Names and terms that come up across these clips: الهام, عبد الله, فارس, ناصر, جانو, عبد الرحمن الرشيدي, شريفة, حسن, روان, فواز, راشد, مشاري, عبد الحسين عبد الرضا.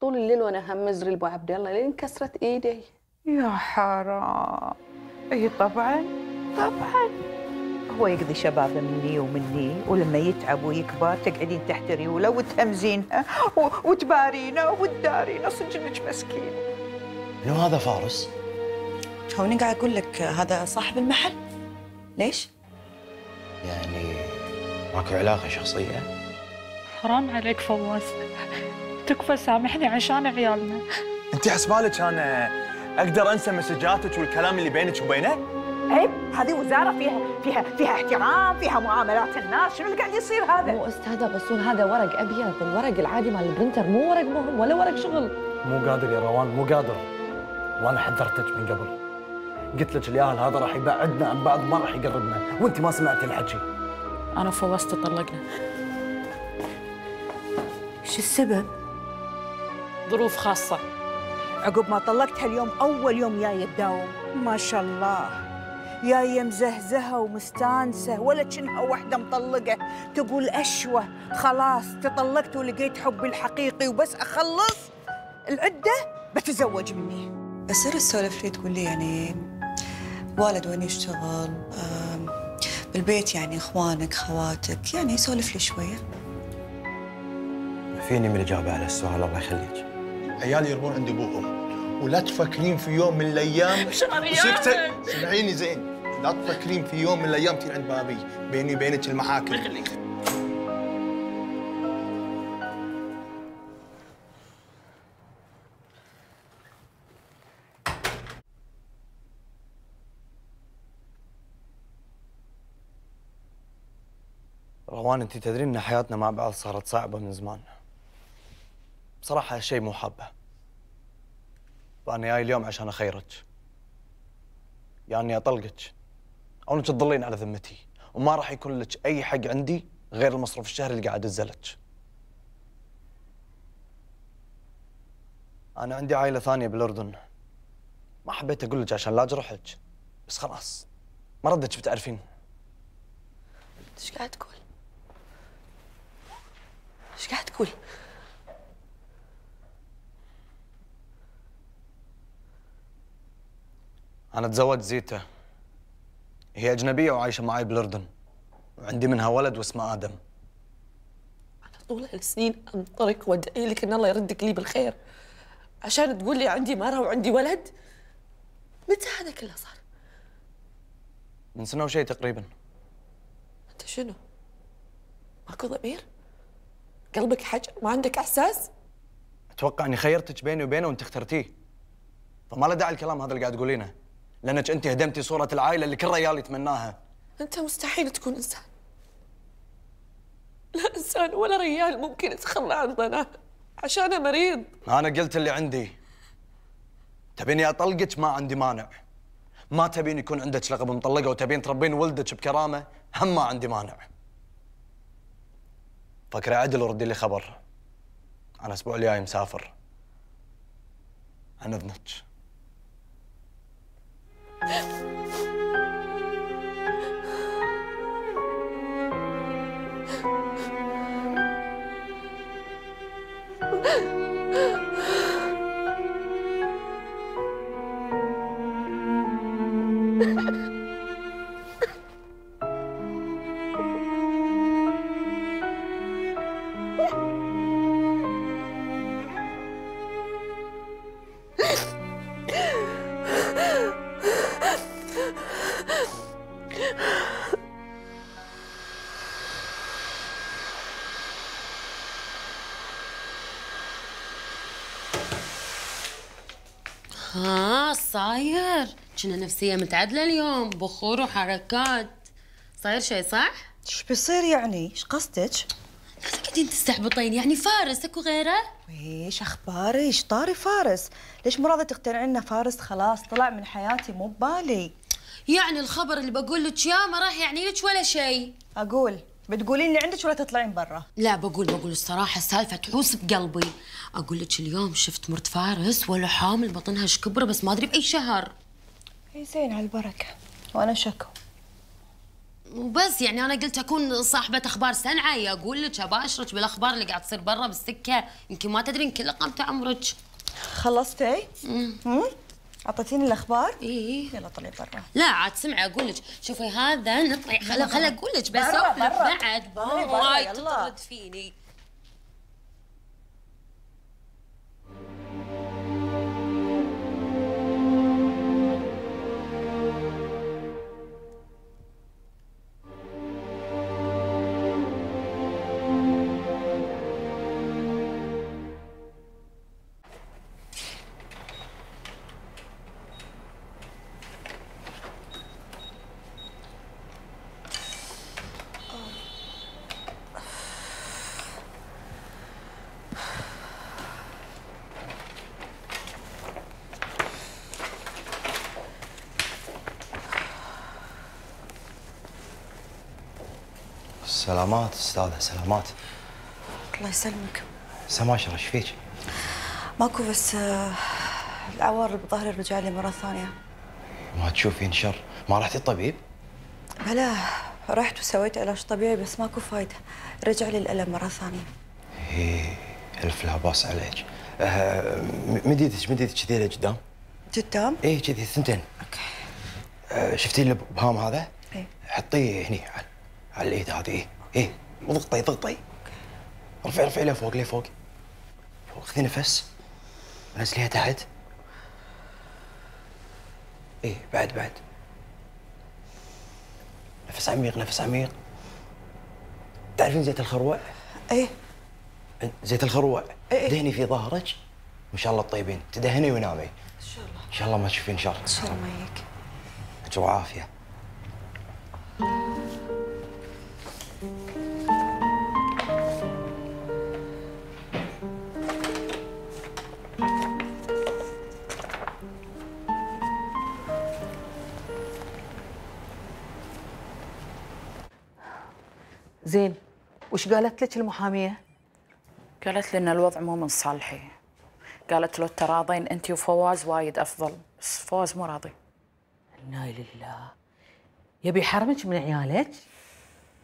طول الليل وانا همز رلبو عبد الله لين كسرت ايدي. يا حرام. اي طبعا طبعا هو يقضي شبابه مني ومني، ولما يتعب ويكبر تقعدين تحت ريوله وتهمزينها وتبارينه وتدارينه، صدق انك مسكين. منو هذا فارس؟ هوني قاعد اقول لك هذا صاحب المحل. ليش؟ يعني ماكو علاقه شخصيه؟ حرام عليك فواز، تكفى سامحني عشان عيالنا. انت حسبالك انا اقدر انسى مسجاتك والكلام اللي بينك وبينه؟ عيب، هذه وزاره فيها احترام، فيها معاملات الناس، شنو اللي قاعد يصير هذا؟ مو استاذه بصون، هذا ورق ابيض، الورق العادي مال البرنتر مو ورق مهم ولا ورق شغل. مو قادر يا روان، مو قادر. وانا حذرتك من قبل. قلت لك الياهل هذا راح يبعدنا عن بعض، ما راح يقربنا، وانت ما سمعتي الحكي. انا وفواز تطلقنا. شو السبب؟ ظروف خاصه. عقب ما طلقتها اليوم اول يوم جايه تداوم، ما شاء الله. جايه مزهزهه ومستانسه ولا كأنها وحده مطلقه، تقول اشوه خلاص تطلقت ولقيت حبي الحقيقي، وبس اخلص العده بتزوج مني. اصير السولف لي تقول لي يعني والد وين يشتغل بالبيت، يعني اخوانك خواتك، يعني سولف لي شويه. ما فيني من الاجابه على السؤال الله يخليك. عيالي يربون عند ابوهم، ولا تفكرين في يوم من الايام شريفة. سمعيني زين، لا تفكرين في يوم من الايام تجي عند بابي، بيني وبينك المحاكم. روان انت تدرين ان حياتنا مع بعض صارت صعبه من زمان. بصراحه هالشيء مو حابه. وأنا جاي اليوم عشان أخيرك، يا إني أطلقك أو إنك تظلين على ذمتي، وما راح يكون لك أي حق عندي غير المصروف الشهري اللي قاعد أدزلك. أنا عندي عائلة ثانية بالأردن، ما حبيت أقول لك عشان لا أجرحك، بس خلاص ما ردك بتعرفين. إيش قاعد تقول؟ إيش قاعد تقول؟ أنا تزوجت زيتا، هي أجنبية وعايشة معاي بالأردن، وعندي منها ولد واسمه آدم. أنا طول هالسنين أنطرك وأدعي لك إن الله يردك لي بالخير، عشان تقول لي عندي مرة وعندي ولد؟ متى هذا كله صار؟ من سنة وشي تقريباً. أنت شنو؟ ماكو ضمير؟ قلبك حجر؟ ما عندك إحساس؟ أتوقع إني خيرتك بيني وبينه وأنت اخترتيه، فما له داعي الكلام هذا اللي قاعد تقولينه. لأنك أنت هدمتي صورة العائلة اللي كل ريال يتمناها. أنت مستحيل تكون إنسان. لا إنسان ولا ريال ممكن يتخلى عن ضناه عشانه مريض. أنا قلت اللي عندي. تبيني أطلقك ما عندي مانع. ما تبين يكون عندك لقب مطلقة وتبين تربين ولدك بكرامة هم ما عندي مانع. فكري عدل وردي لي خبر. أنا الأسبوع اللي جاي مسافر. عن إذنك. صاير كنا نفسيه متعدله اليوم، بخور وحركات، صاير شيء صح؟ ايش بيصير يعني؟ ايش قصدك؟ لازم قاعدين تستحبطين يعني فارس اكو غيره؟ ايش اخبارك؟ ايش طاري فارس؟ ليش مو راضيه تقتنعي ان فارس خلاص طلع من حياتي؟ مو ببالي. يعني الخبر اللي بقول لك اياه ما راح يعني لك ولا شيء. اقول بتقولين لي عندك ولا تطلعين برا؟ لا بقول الصراحه السالفه تحوس بقلبي. اقول لك اليوم شفت مرت فارس ولا حامل بطنها ايش كبره، بس ما ادري باي شهر. اي زين على البركه وانا شكو. وبس يعني انا قلت اكون صاحبه اخبار سنعه، يا اقول لك اباشرك بالاخبار اللي قاعد تصير برا بالسكه، يمكن ما تدرين كل قامت عمرك. خلصتي؟ اعطيتيني الاخبار؟ اي يلا طلعي برا. لا عاد سمعي اقول لك، شوفي هذا نطلع خل اقول لك بس اوقف بعد وايد تطرد فيني. سلامات استاذه، سلامات. الله يسلمك. سماشره ايش فيك؟ ماكو بس العوار بظهري رجع لي مره ثانيه. ما تشوفين شر؟ ما رحتي الطبيب؟ بلى رحت وسويت علاج طبيعي بس ماكو فايده، رجع لي الالم مره ثانيه. ايه الف لا باس عليك. مديتك كذي لقدام؟ قدام؟ ايه كذي ثنتين. اوكي. شفتي الابهام هذا؟ ايه حطيه هني على الايد هذه. ايه ايه وضغطي ضغطي. رفعي لفوق لفوق فوق. خذي نفس ونزليها تحت. ايه بعد نفس عميق نفس عميق. تعرفين زيت الخروع؟ ايه زيت الخروع. إيه. دهني في ظهرك ان شاء الله الطيبين، تدهني ونامي ان شاء الله. ان شاء الله ما تشوفين شر. ان شاء الله ما يك. انت وعافيه. زين وش قالت لك المحاميه؟ قالت لي ان الوضع مو من صالحي. قالت له تراضين انت وفواز وايد افضل، بس فواز مو راضي. انا لله يبي يحرمك من عيالك؟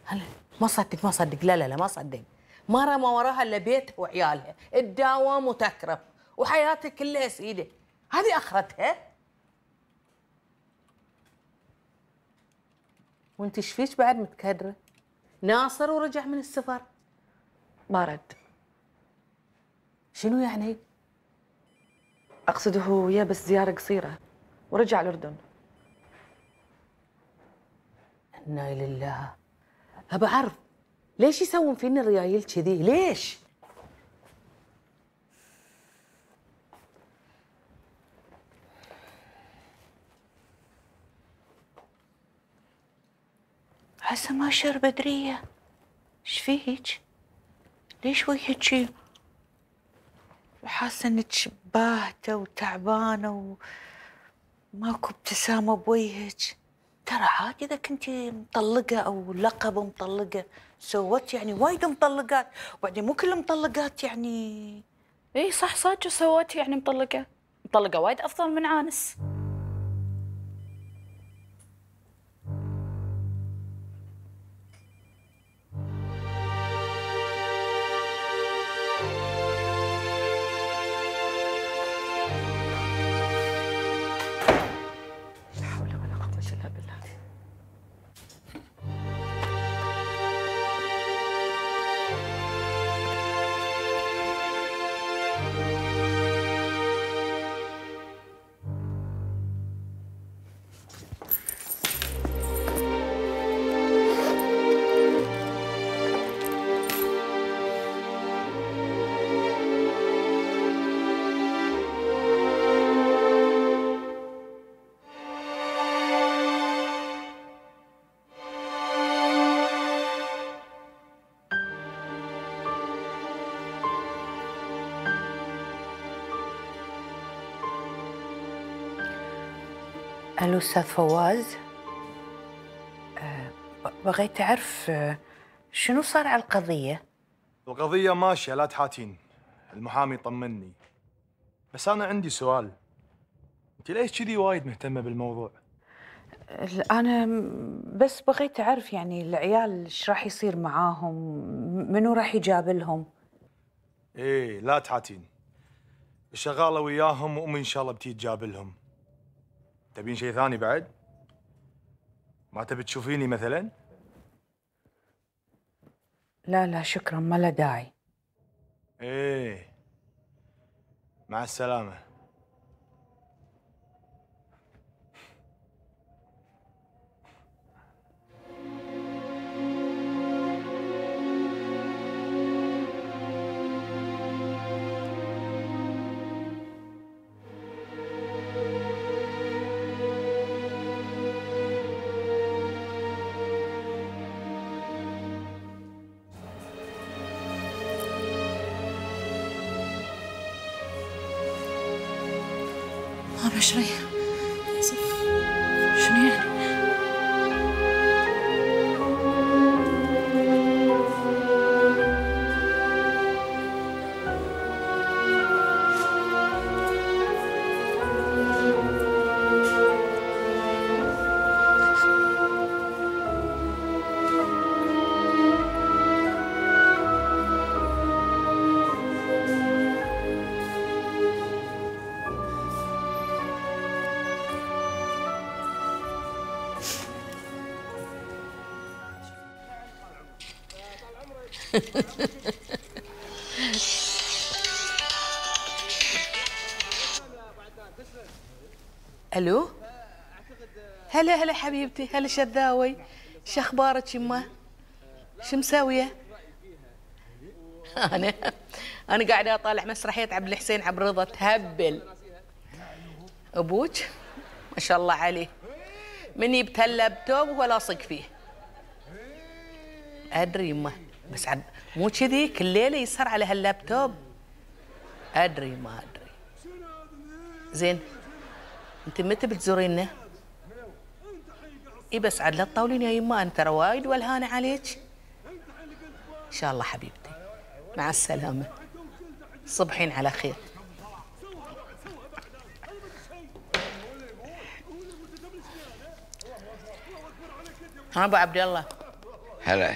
هلا ما صدق لا ما صدق. ما رمى وراها الا بيتها وعيالها، تداوم وتكرف وحياتها كلها سيده، هذه اخرتها. وانت ايش فيك بعد متكدره؟ ناصر ورجع من السفر ما رد. شنو يعني؟ اقصد هو وياه بس زياره قصيره ورجع الاردن. انا لله. ابى اعرف ليش يسوون فيني الريايل كذي؟ ليش؟ حسا ما شر بدرية، ايش فيك؟ ليش وجهك شي؟ حاسة انك باهتة وتعبانة وماكو ابتسامة بوجهك. ترى عادي اذا كنتي مطلقة او لقب مطلقة، سوت يعني وايد مطلقات، وبعدين مو كل مطلقات يعني. اي صح صادق سوت يعني مطلقة وايد افضل من عانس. الو استاذ فواز، بغيت اعرف شنو صار على القضيه. القضيه ماشيه لا تحاتين، المحامي طمني. بس انا عندي سؤال، انت ليش كذي وايد مهتمه بالموضوع؟ أنا بس بغيت أعرف يعني العيال إيش راح يصير معاهم؟ منو راح يجابلهم؟ إيه لا تحاتين، الشغالة وياهم وأمي إن شاء الله بتيجي تجابلهم. تبين شيء ثاني بعد؟ ما تبي تشوفيني مثلا؟ لا لا شكرا ما له داعي. إيه مع السلامة. مشاري شنو يعني؟ الو هلا هلا حبيبتي، هلا شذاوي، شو اخبارك يما؟ شو مساويه؟ انا قاعده اطالع مسرحيه عبد الحسين عبد الرضا. تهبل ابوك ما شاء الله عليه، من يبتلى اللابتوب ولا صق فيه. ادري يما بس مو كذي كل ليله يسهر على هاللابتوب. ادري ما ادري. زين انت متى بتزورينا؟ اي بس عاد لا تطاولين يا يما، انت ترى وايد والهانه عليك. ان شاء الله حبيبتي مع السلامه، صبحين على خير. ها ابو عبد الله. هلا.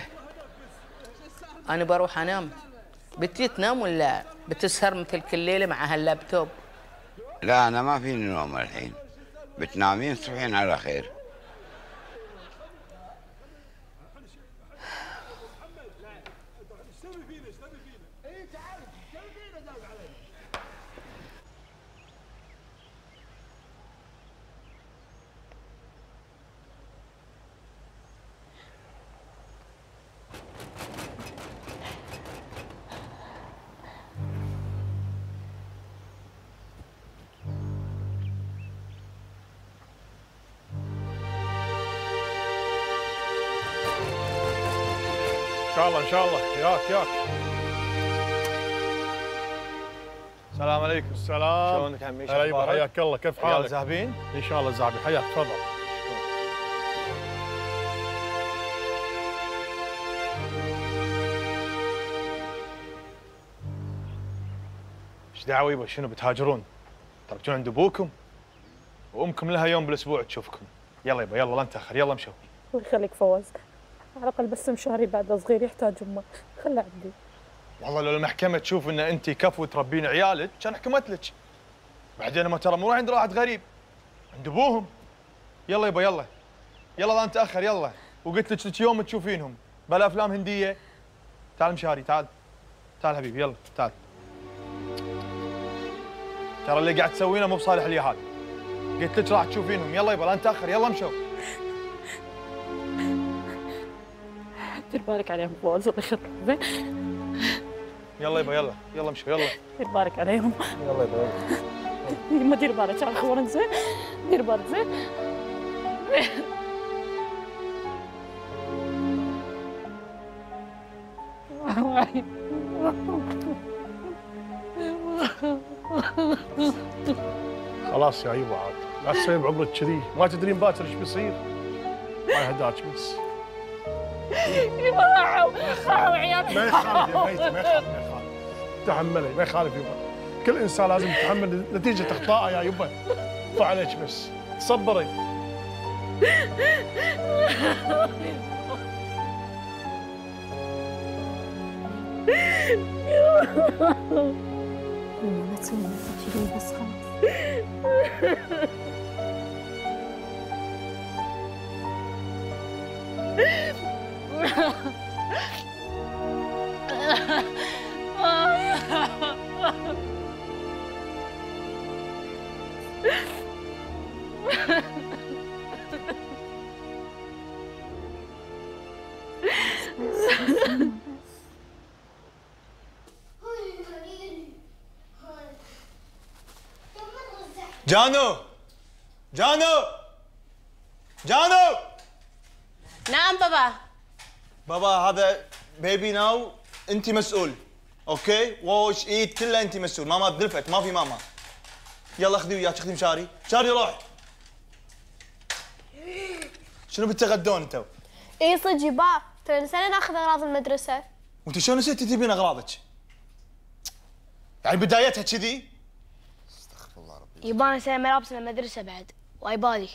أنا بروح أنام، بتجي تنام ولا بتسهر مثل كل ليلة مع هاللابتوب؟ لا أنا ما فيني نوم الحين، بتنامين تصبحين على خير. إن شاء الله ياك. السلام عليكم. السلام. شلونك عمي؟ شلونك؟ حياك الله. كيف حالك؟ زاهبين؟ إن شاء الله زاهبين. حياك تفضل. إيش دعوة يبا؟ شنو بتهاجرون؟ ترجعون عند أبوكم وأمكم لها يوم بالأسبوع تشوفكم. يلا يبا يلا لا نتأخر، يلا مشوا. الله يخليك فواز، على الأقل بس مشاري بعده صغير يحتاج أمه، خله عبدي. والله لو المحكمة تشوف إن أنت كفو تربين عيالك كان حكمت لك. بعدين ما ترى مو عند واحد غريب، عند أبوهم. يلا يبا يلا. يلا لا نتأخر يلا، وقلت لك يوم تشوفينهم، بلا أفلام هندية. تعال مشاري تعال. تعال حبيبي يلا تعال. ترى اللي قاعد تسوينه مو بصالح اليهال. قلت لك راح تشوفينهم، يلا يبا لا نتأخر يلا مشوا. دير بالك عليهم فواز الله يخليهم. يلا يبا يلا يلا مشوا يلا. دير بالك عليهم. يلا يبا يلا. يما دير بالك على الخبر زين، دير بالك زين. خلاص يا يبا عاد لا تسوين بعمرك كذي، ما تدرين باكر ايش بيصير. الله يهداك بس. يبا راحوا عيالي. ما يخالف يا بيتي، ما يخالف ما يخالف، تحملي ما يخالف يبا، كل انسان لازم يتحمل نتيجه اخطائه يا يبا، طع عليك بس صبري. ما تسوي نفسك بس خلاص. جانو جانو جانو. نعم بابا. بابا هذا بيبي ناو، انت مسؤول. اوكي واش ايد كلها انت مسؤول. ماما تدلفت، ما في ماما. يلا خذي وياك، خذي مشاري. مشاري روح. شنو بتتغدون انتو؟ اي صدق با ترى نسينا ناخذ اغراض المدرسه. وانت شلون نسيتي تجيبين اغراضك؟ يعني بدايتها كذي؟ استغفر الله ربي. يبا نسينا ملابسنا المدرسه بعد وايبالي.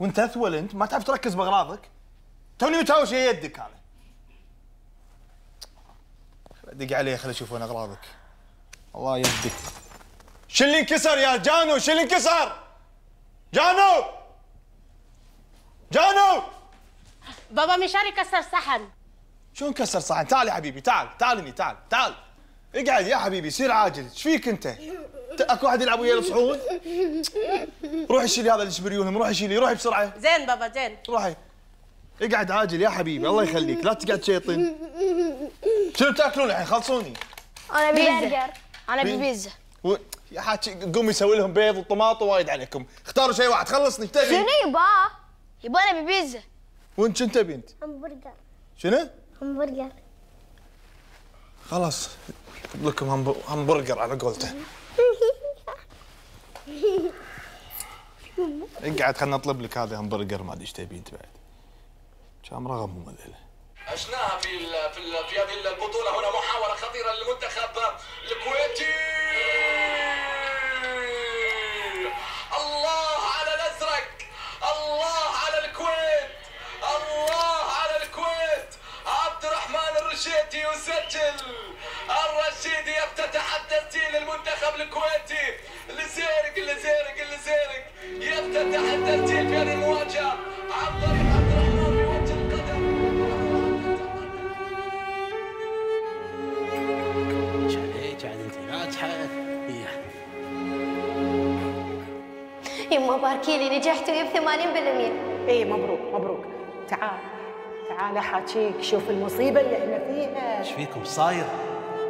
وانت اثول، انت ما تعرف تركز باغراضك. توني متهاوش هي يدك انا. دق عليه خليني اشوف وين اغراضك. الله يدك. شو اللي انكسر يا جانو؟ شو اللي انكسر؟ جانو جانو. بابا مشاري كسر صحن. شلون كسر صحن؟ تعال يا حبيبي، تعال تعال هني، تعال تعال اقعد يا حبيبي، سير عاجل. ايش فيك انت؟ اكو واحد يلعب ويا الصحون؟ روحي شيلي هذا اللي تشبريونهم، روحي شيلي، روحي بسرعه. زين بابا زين. روحي اقعد عاجل يا حبيبي، الله يخليك، لا تقعد شيطين. شنو تاكلون الحين؟ خلصوني. انا بيرجر، انا بيتزا. يا حاجي قومي سوي لهم بيض وطماطم، وايد عليكم. اختاروا شيء واحد، خلصني. ايش تبي؟ شنو يبا؟ يبا انا بيتزا. وانت شنو تبي انت؟ همبرجر. شنو؟ همبرجر. خلاص جيب لكم همبرجر على قولته. اقعد خلنا نطلب لك هذا همبرجر، ما ادري ايش تبي انت بعد. كم رغم مملة. عشناها في هذه البطولة. هنا محاولة خطيرة للمنتخب الكويتي. الله على الأزرق، الله على الكويت، الله على الكويت. عبد الرحمن الرشيدي يسجل. الرشيدي يفتتح التسجيل المنتخب الكويتي. لزيرك لزيرك لزيرك يفتتح التسجيل في هذه المواجهة عن طريق عبد الرحمن. يما باركي لي، نجحت ويا ب80%. اي مبروك مبروك. تعال تعال حاجيك، شوف المصيبه اللي احنا فيها. ايش فيكم صاير؟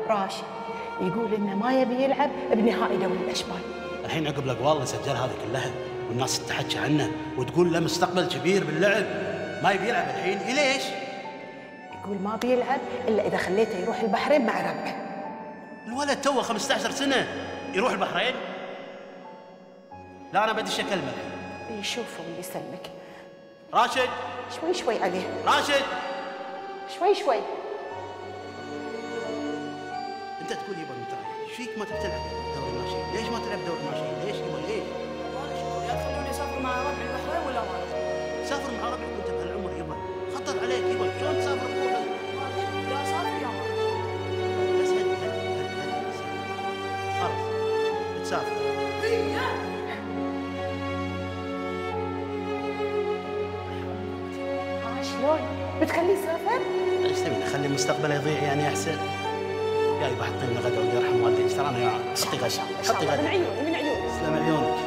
راشد يقول انه ما يبي يلعب بنهائي دوري الاشبال. الحين عقب الاقوال اللي سجل هذه كلها والناس تتحكى عنه وتقول له مستقبل كبير باللعب، ما يبي يلعب الحين. ليش؟ يقول ما بيلعب الا اذا خليته يروح البحرين مع ربه. الولد توه 15 سنه يروح البحرين؟ لا انا بديش اكلمه. يشوفه اللي يسلمك. راشد شوي شوي عليه. راشد شوي شوي. انت تقول يبا متريح، ايش فيك ما تبي تلعب دوري الناشئين؟ ليش ما تلعب دوري الناشئين؟ ليش يبا ليش؟ يا تخلوني اسافر مع ربعي البحرين ولا ما سافر مع ربعك وانت بهالعمر يبا، خطر عليك يبا، شلون تسافر بطولة؟ لا سافر يا رب. بس هدي هدي هدي خلاص بتسافر. بتخليه يسافر؟ ايش تبين اخلي مستقبله يضيع يعني يا حسين؟ يا يبا حطي لنا غدا والله يرحم والديك، ترى انا يا حطي غدا، حطي غدا. من عيوني من عيوني. تسلم عيونك.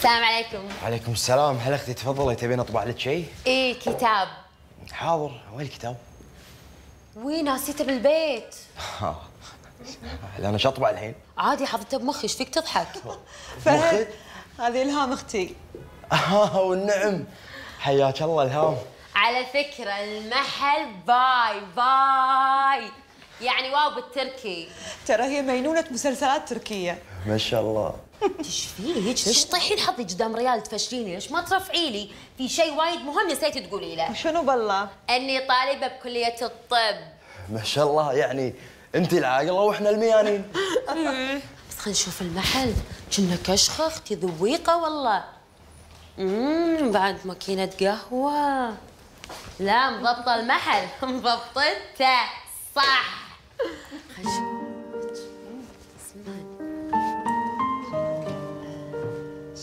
السلام عليكم. وعليكم السلام. هلا اختي تفضلي، تبين اطبع لك شيء؟ ايه كتاب. حاضر، وين الكتاب؟ وي ناسيته بالبيت. لا انا شطبع الحين. عادي حاطته بمخي، ايش فيك تضحك؟ فهد هذه الهام اختي. والنعم، حياك الله الهام. على فكرة المحل باي باي، يعني واو بالتركي. ترى هي مجنونة مسلسلات تركية. ما شاء الله. ايش فيه؟ ليش طيحين حظي قدام ريال تفشليني؟ ليش ما ترفعي لي؟ في شيء وايد مهم نسيتي تقولي له. شنو بالله؟ اني طالبة بكلية الطب. ما شاء الله، يعني انت العاقلة واحنا الميانين. بس خلينا نشوف المحل، كنا كشخة اختي ذويقة والله. بعد ماكينة قهوة. لا مضبطة المحل، مضبطته صح.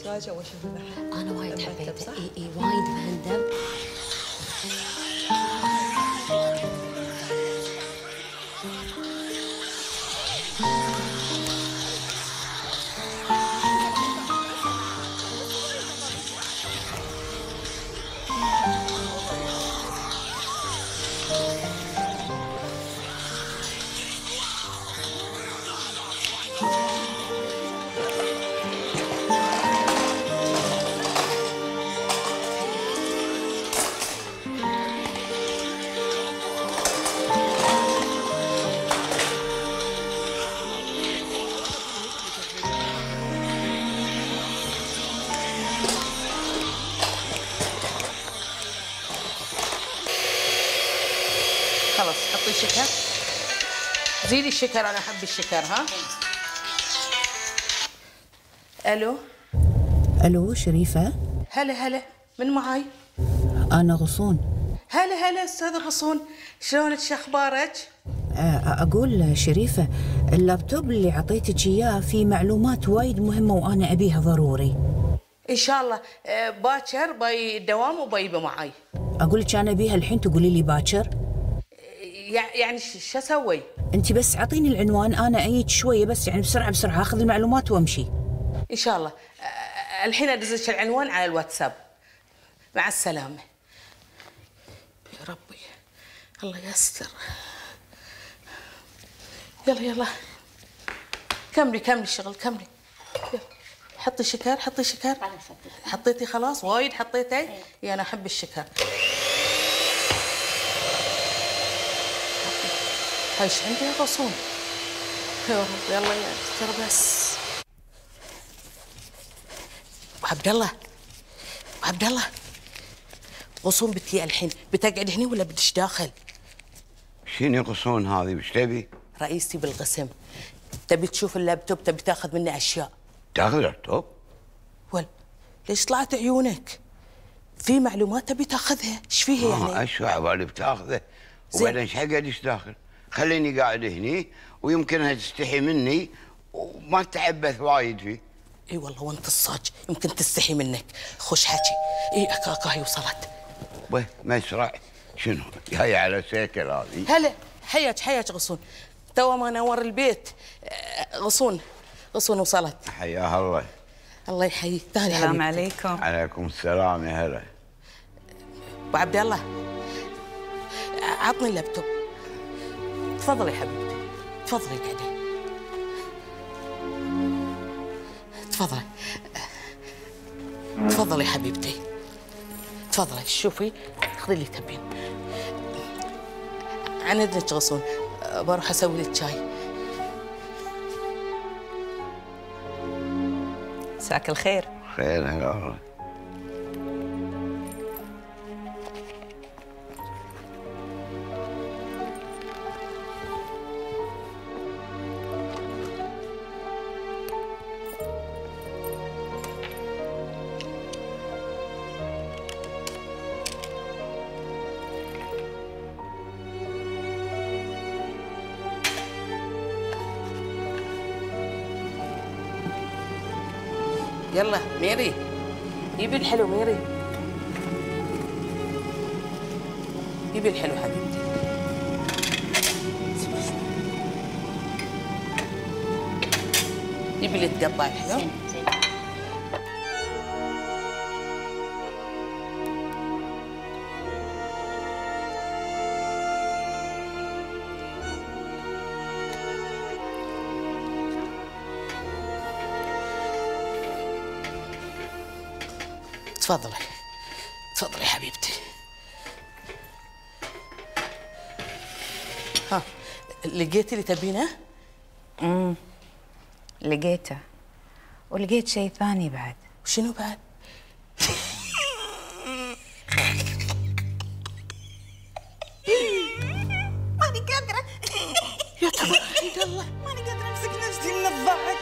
شلون اول شيء المحل؟ أنا وايد حبيته، إي وايد مهندم. زيدي الشكر، انا احب الشكر. ها الو الو شريفة. هلا هلا، من معاي؟ انا غصون. هلا هلا استاذ غصون، شلونك شو اخبارك؟ اقول شريفة، اللابتوب اللي اعطيتك اياه فيه معلومات وايد مهمة وانا ابيها ضروري. ان شاء الله باكر باي الدوام وبيبه معاي. اقول لك انا ابيها الحين تقولي لي باكر؟ يعني شو اسوي؟ انت بس اعطيني العنوان، انا اجيك شويه بس، يعني بسرعه بسرعه اخذ المعلومات وامشي. ان شاء الله، الحين ادزلك العنوان على الواتساب. مع السلامه. يا ربي الله يستر. يلا يلا كملي كملي الشغل، كملي. يلا حطي شكر حطي شكر. حطيتي خلاص وايد حطيتي؟ يا انا احب الشكر. هاي ايش عندي يا غصون؟ يا رب يلا يا دكتور بس. ابو عبد الله، ابو عبد الله، غصون بتجي الحين، بتقعد هني ولا بدش داخل؟ شنو غصون هذه؟ وش تبي؟ رئيستي بالقسم تبي تشوف اللابتوب، تبي تاخذ منه اشياء. تاخذ لابتوب؟ ول ليش طلعت عيونك؟ في معلومات تبي تاخذها، ايش فيها يعني؟ اشياء على بالي بتاخذه، وبعدين ايش حقعد ايش داخل؟ خليني قاعد هني ويمكنها تستحي مني وما تتعبث وايد فيه. اي والله وانت الصاج يمكن تستحي منك. خش حكي. اي اكا هي وصلت. ويه مسرع شنو؟ هي على سيكل هذه. هلا حياك حياك غصون، تو ما نور البيت. غصون غصون وصلت. حياها الله. الله يحييك. السلام عليكم. عليكم السلام. يا هلا ابو عبد الله، عطني اللابتوب. تفضلي حبيبتي، تفضلي اقعدي، تفضلي تفضلي حبيبتي، تفضلي شوفي خذي اللي تبين. عن اذنك غصون، بروح اسوي لك شاي. مساك الخير. خير هلا والله. يلا ميري جيبي الحلو. ميري جيبي الحلو حبيبتي. جيبي اللي تقطع الحلو. تفضلي تفضلي حبيبتي. ها لقيتي اللي تبينه؟ لقيته ولقيت شيء ثاني بعد. وشنو بعد؟ ماني قادرة يا ترى عند الله، ماني قادرة امسك نفسي من الضحك.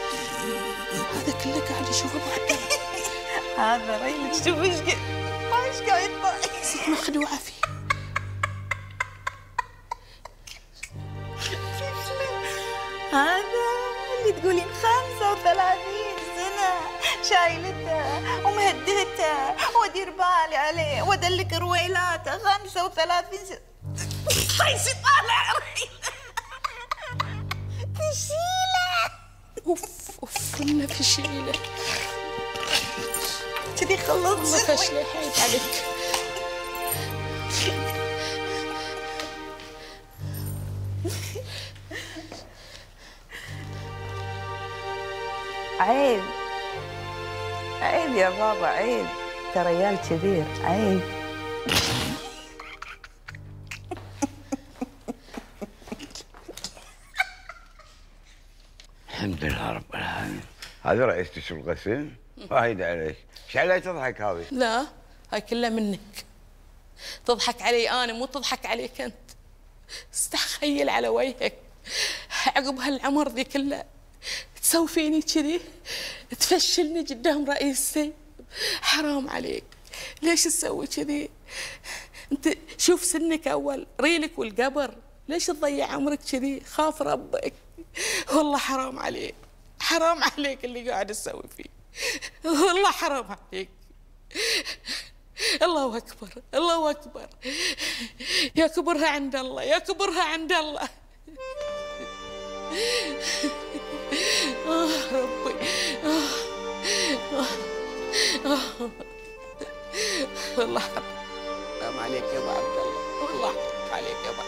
هذا كله قاعد يشوفه بوحده. هذا ريلك شوف ايش قاعد يطلع. صرت مخدوعة فيه. هذا اللي تقولين 35 سنة شايلته ومهددته وادير بالي عليه وادلك رويلاته 35 سنة. خيسي طالع رويلة فشيلة. اوف اوف كلنا فشيلة كذي. خلصت والله فشلة حيت عليك. عيب عيب يا بابا، عيب انت رجال كبير، عيب. الحمد لله رب العالمين. هذه رئيستك بالغسيل؟ واحد عليك، ايش عليك تضحك هذه؟ لا هاي كلها منك. تضحك علي انا مو تضحك عليك انت. استخيل على وجهك عقب هالعمر ذي كله تسوي فيني كذي، تفشلني قدام رئيسي؟ حرام عليك، ليش تسوي كذي؟ انت شوف سنك اول، ريلك والقبر، ليش تضيع عمرك كذي؟ خاف ربك، والله حرام عليك، حرام عليك اللي قاعد تسوي فيه، والله حرام عليك. الله اكبر، الله اكبر، يا كبرها عند الله، يا كبرها عند الله. آه ربي آه آه آه والله حرام عليك يا أبو عبد الله، والله حرام عليك يا أبو عبد الله.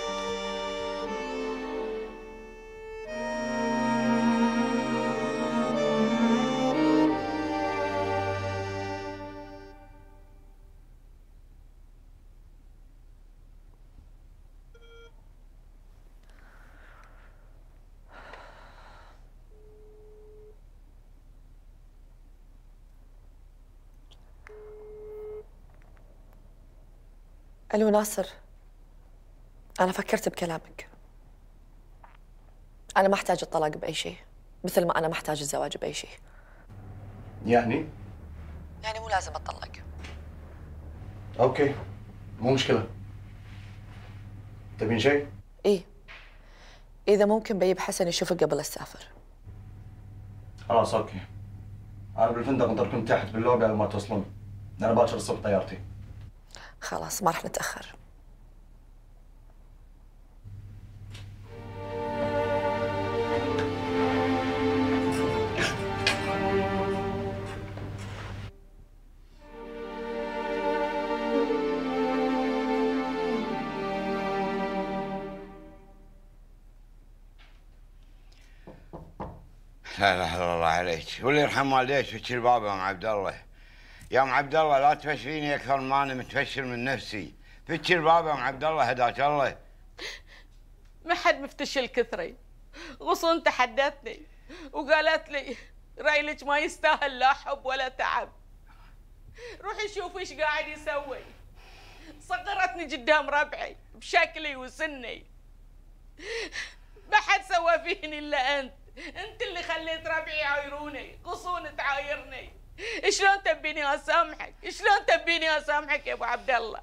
الو ناصر، انا فكرت بكلامك. انا ما احتاج الطلاق باي شيء، مثل ما انا ما احتاج الزواج باي شيء. يعني مو لازم اتطلق. اوكي مو مشكله. تبين شيء؟ ايه اذا ممكن بيب حسن يشوفك قبل السافر. خلاص اوكي، انا بالفندق انطركم تحت باللوبي على ما توصلون، انا باكر الصبح طيارتي. خلاص ما راح نتأخر. لا اله الا الله عليك، واللي يرحم والديك ويشيل بابا يا ام عبد الله. يا ام عبد الله لا تفشليني اكثر ما انا متفشل من نفسي، فتشي الباب يا ام عبد الله هداك الله. ما حد مفتشل كثري، غصون تحدثني وقالت لي ريلك ما يستاهل لا حب ولا تعب. روحي شوفي ايش قاعد يسوي. صغرتني قدام ربعي بشكلي وسني. ما حد سوى فيني الا انت، انت اللي خليت ربعي يعايروني، غصون تعايرني. شلون تبيني اسامحك؟ شلون تبيني اسامحك يا ابو عبد الله؟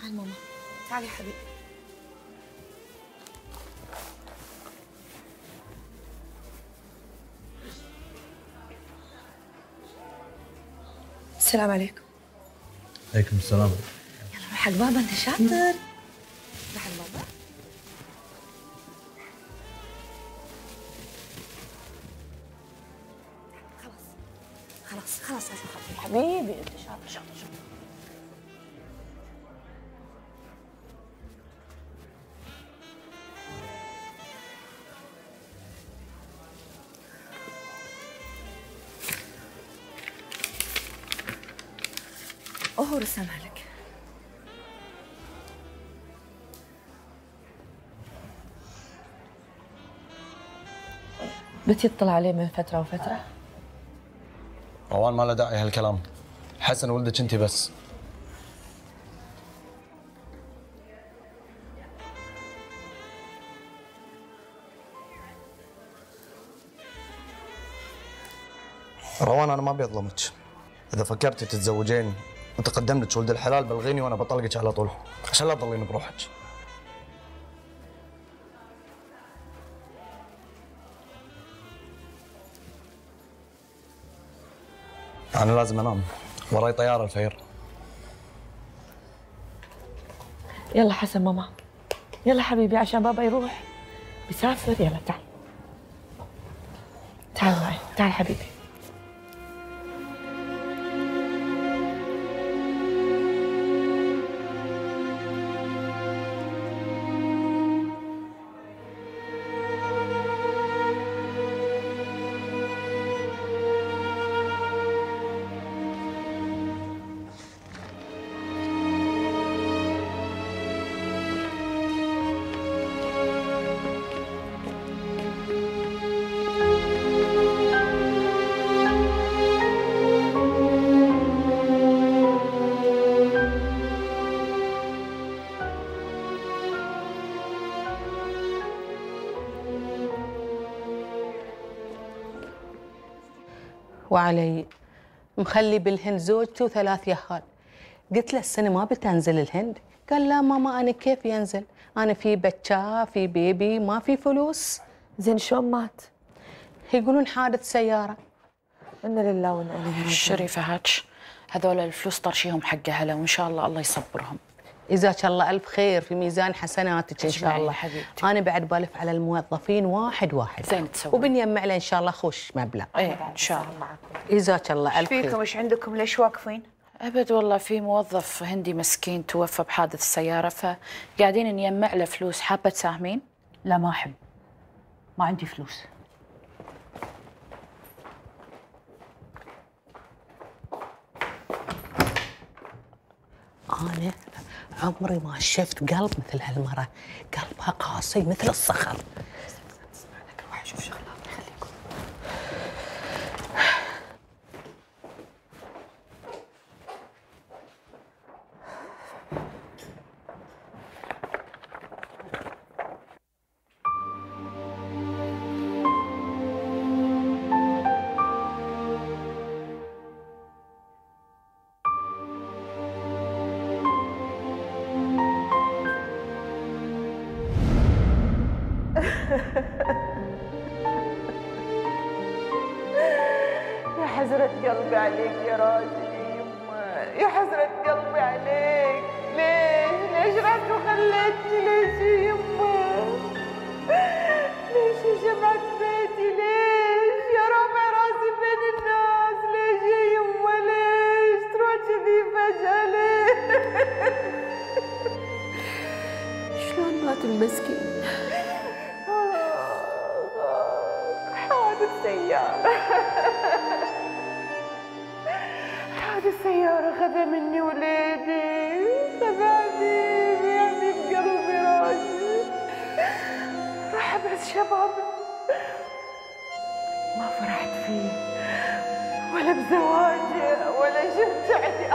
تعال ماما. تعالي يا حبيبي. السلام عليكم. عليكم السلام. يلا روح حق بابا انت شاطر. روح حق بابا. خلاص خلاص خلاص يا حبيبي انت شاطر شاطر شاطر. هو رسمها لك. بتطلع عليه من فترة وفترة؟ روان ما له داعي هالكلام. حسن ولدك انت بس. روان انا ما ابي اظلمك. اذا فكرتي تتزوجين وتقدم لك ولد الحلال بلغيني وانا بطلقك على طول عشان لا تضلين بروحك. انا لازم انام، وراي طياره الفير. يلا حسن ماما، يلا حبيبي عشان بابا يروح بيسافر. يلا تعال تعال معي، تعال حبيبي. وعلي مخلي بالهند زوجته وثلاث يهال. قلت له السنه ما بتنزل الهند، قال لا ماما انا كيف ينزل؟ انا في بتشا في بيبي ما في فلوس. زين شلون مات؟ يقولون حادث سياره. انا لله وانا اليه. شريفه هاتش هذول الفلوس طرشيهم حق اهله وان شاء الله الله يصبرهم. جزاك الله الف خير في ميزان حسناتك ان شاء الله حبيبتي. انا بعد بالف على الموظفين واحد واحد زين تسوي وبنجمع له ان شاء الله خوش مبلغ. ايه ان شاء الله. جزاك الله الف خير. ايش فيكم ايش عندكم ليش واقفين؟ ابد والله في موظف هندي مسكين توفى بحادث سياره فقاعدين نجمع له فلوس. حابه تساهمين؟ لا ما احب، ما عندي فلوس. انا عمري ما شفت قلب مثل هالمرة، قلبها قاسي مثل الصخر. اسمع لك روح شوف شغلة خليكم. يا حسرة قلبي عليك يا راجل يا يما، يا حسرة قلبي عليك. ليش رحت وخليتني؟ ليش يا يما؟ ليش جمعت بيتي؟ ليش يا رافع راسي بين الناس؟ ليش يا يما؟ ليش تروح كذي فجأة؟ ليش؟ شلون مات المسكين؟ حادث سيارة خذا مني وليدي، خذا حبيبي حبيب قلبي راشد. راح ابعد شبابي، ما فرحت فيه ولا بزواجه ولا شفت عيال.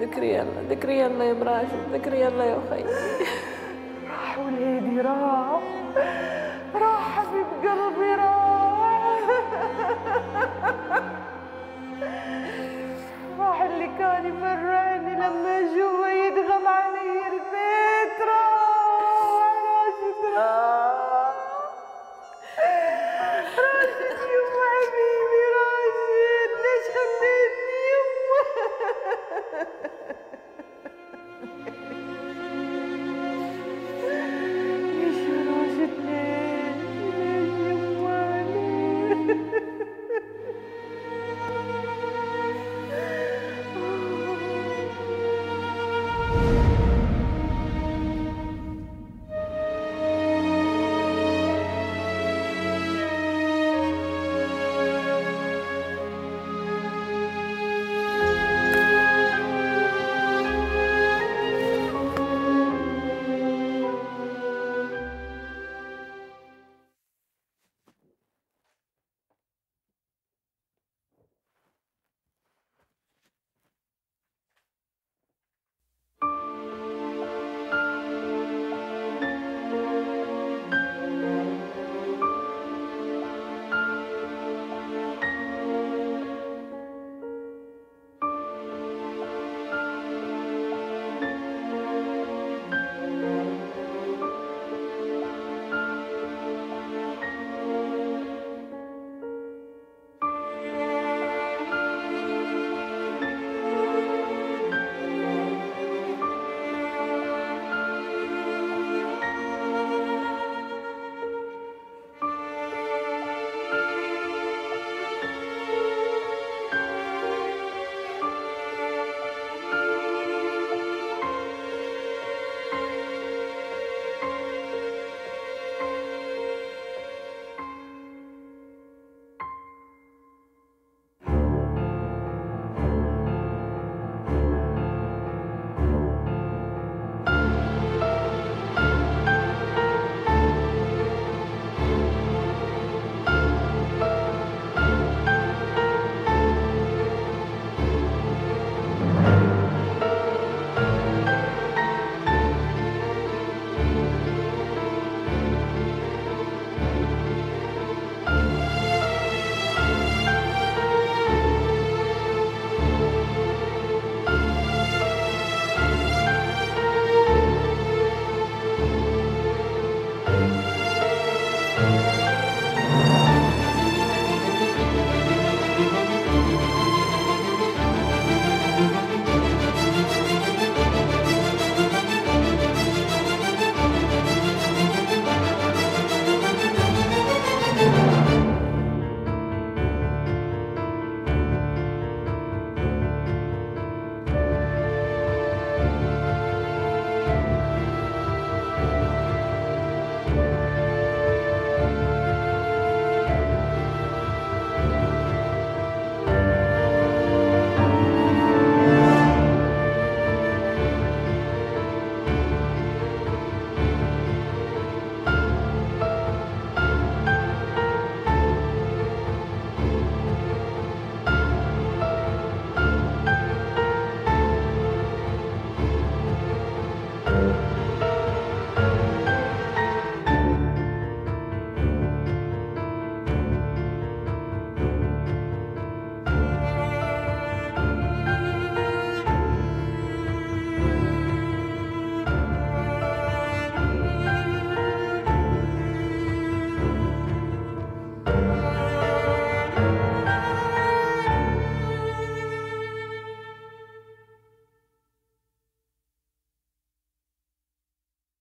ذكري الله ذكري الله يا براشد، ذكري الله يا خيي.